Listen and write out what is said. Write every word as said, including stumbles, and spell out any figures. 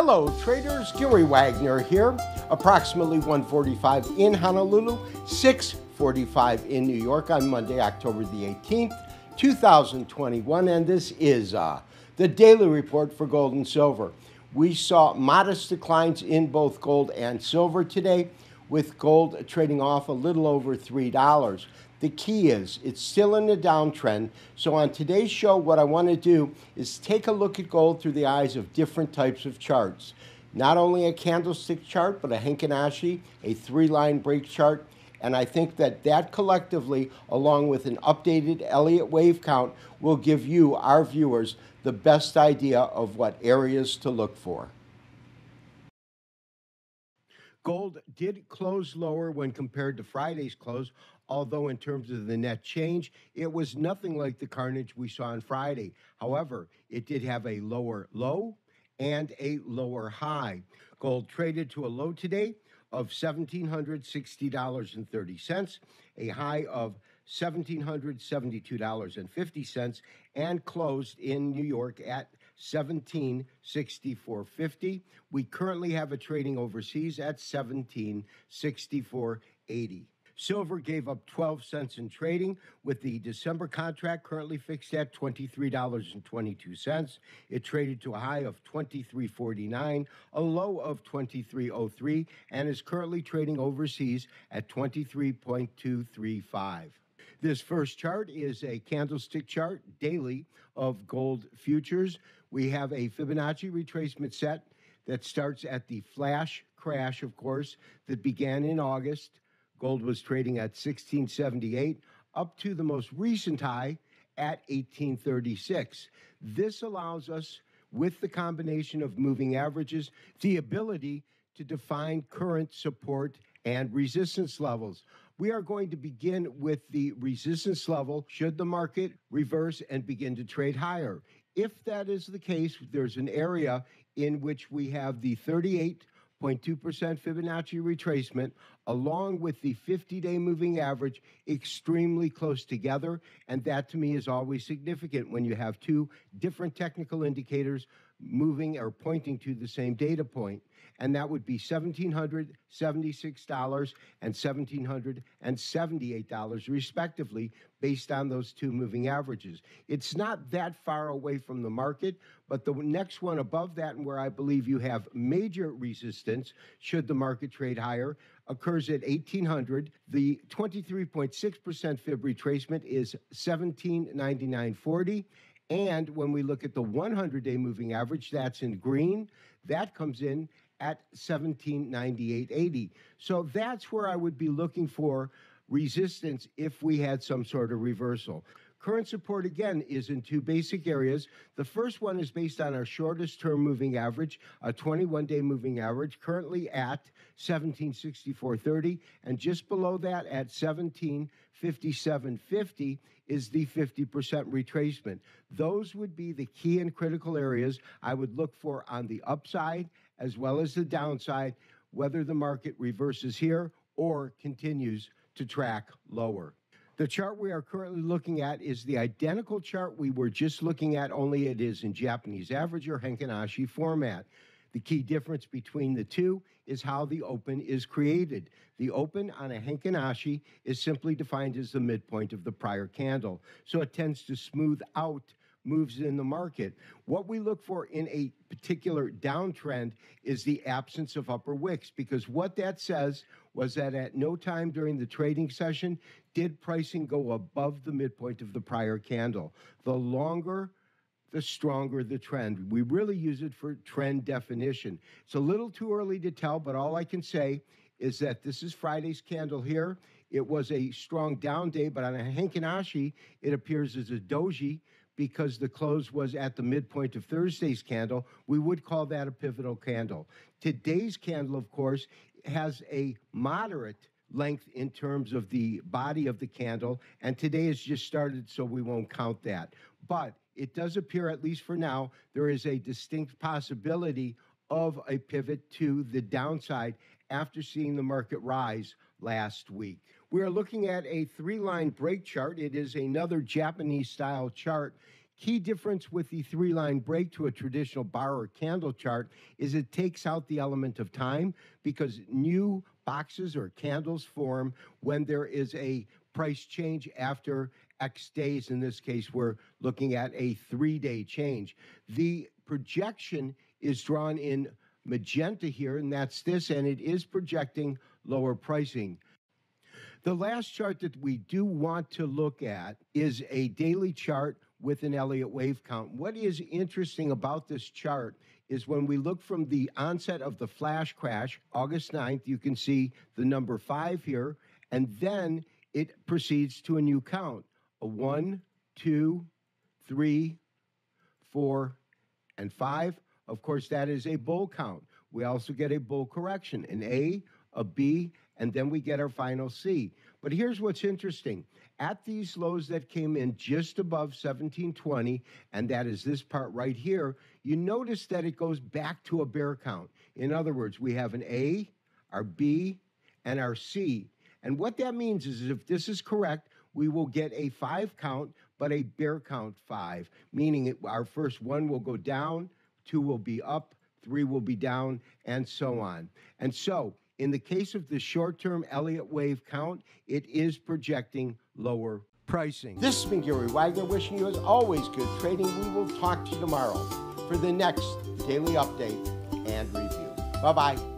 Hello traders, Gary Wagner here, approximately one forty-five in Honolulu, six forty-five in New York on Monday, October the eighteenth, two thousand twenty-one, and this is uh, the daily report for gold and silver. We saw modest declines in both gold and silver today, with gold trading off a little over three dollars. The key is it's still in a downtrend. So on today's show, what I want to do is take a look at gold through the eyes of different types of charts. Not only a candlestick chart, but a Heikin-Ashi, a three-line break chart. And I think that that collectively, along with an updated Elliott wave count, will give you, our viewers, the best idea of what areas to look for. Gold did close lower when compared to Friday's close, although in terms of the net change, it was nothing like the carnage we saw on Friday. However, it did have a lower low and a lower high. Gold traded to a low today of one thousand seven hundred sixty dollars and thirty cents, a high of one thousand seven hundred seventy-two dollars and fifty cents, and closed in New York at seventeen sixty-four fifty. We currently have it trading overseas at seventeen sixty-four eighty. Silver gave up twelve cents in trading, with the December contract currently fixed at twenty-three dollars and twenty-two cents. It traded to a high of twenty-three forty-nine, a low of twenty-three oh three, and is currently trading overseas at twenty-three point two three five. This first chart is a candlestick chart daily of gold futures. We have a Fibonacci retracement set that starts at the flash crash, of course, that began in August. Gold was trading at sixteen seventy-eight up to the most recent high at eighteen thirty-six. This allows us, with the combination of moving averages, the ability to define current support and resistance levels. We are going to begin with the resistance level should the market reverse and begin to trade higher. If that is the case, there's an area in which we have the thirty-eight point two percent Fibonacci retracement along with the fifty-day moving average extremely close together. And that to me is always significant when you have two different technical indicators moving or pointing to the same data point. And that would be one thousand seven hundred seventy-six dollars and one thousand seven hundred seventy-eight dollars, respectively, based on those two moving averages. It's not that far away from the market, but the next one above that, and where I believe you have major resistance, should the market trade higher, occurs at eighteen hundred. The twenty-three point six percent Fib retracement is seventeen ninety-nine forty. And when we look at the one hundred day moving average, that's in green, that comes in at seventeen ninety-eight eighty. So that's where I would be looking for resistance if we had some sort of reversal. Current support, again, is in two basic areas. The first one is based on our shortest term moving average, a twenty-one day moving average, currently at seventeen sixty-four thirty, and just below that at seventeen fifty-seven fifty is the fifty percent retracement. Those would be the key and critical areas I would look for on the upside as well as the downside, whether the market reverses here or continues to track lower. The chart we are currently looking at is the identical chart we were just looking at, only it is in Japanese average or Heikin-Ashi format. The key difference between the two is how the open is created. The open on a Heikin-Ashi is simply defined as the midpoint of the prior candle, so it tends to smooth out moves in the market. What we look for in a particular downtrend is the absence of upper wicks, because what that says was that at no time during the trading session did pricing go above the midpoint of the prior candle. The longer, the stronger the trend. We really use it for trend definition. It's a little too early to tell, but all I can say is that this is Friday's candle here. It was a strong down day, but on a Heikin-Ashi, it appears as a doji, because the close was at the midpoint of Thursday's candle. We would call that a pivotal candle. Today's candle, of course, has a moderate length in terms of the body of the candle, and today has just started, so we won't count that. But it does appear, at least for now, there is a distinct possibility of a pivot to the downside after seeing the market rise last week. We are looking at a three-line break chart. It is another Japanese-style chart Key difference with the three-line break to a traditional bar or candle chart is it takes out the element of time, because new boxes or candles form when there is a price change after X days. In this case, we're looking at a three-day change. The projection is drawn in magenta here, and that's this, and it is projecting lower pricing. The last chart that we do want to look at is a daily chart with an Elliott wave count. What is interesting about this chart is when we look from the onset of the flash crash, August ninth, you can see the number five here, and then it proceeds to a new count, a one, two, three, four, and five. Of course, that is a bull count. We also get a bull correction, an A, a B, and then we get our final C. But here's what's interesting. At these lows that came in just above seventeen twenty, and that is this part right here, you notice that it goes back to a bear count. In other words, we have an A, our B, and our C. And what that means is if this is correct, we will get a five count, but a bear count five, meaning it, our first one will go down, two will be up, three will be down, and so on. And so, in the case of the short-term Elliott wave count, it is projecting lower pricing. This has been Gary Wagner wishing you as always good trading. We will talk to you tomorrow for the next daily update and review. Bye-bye.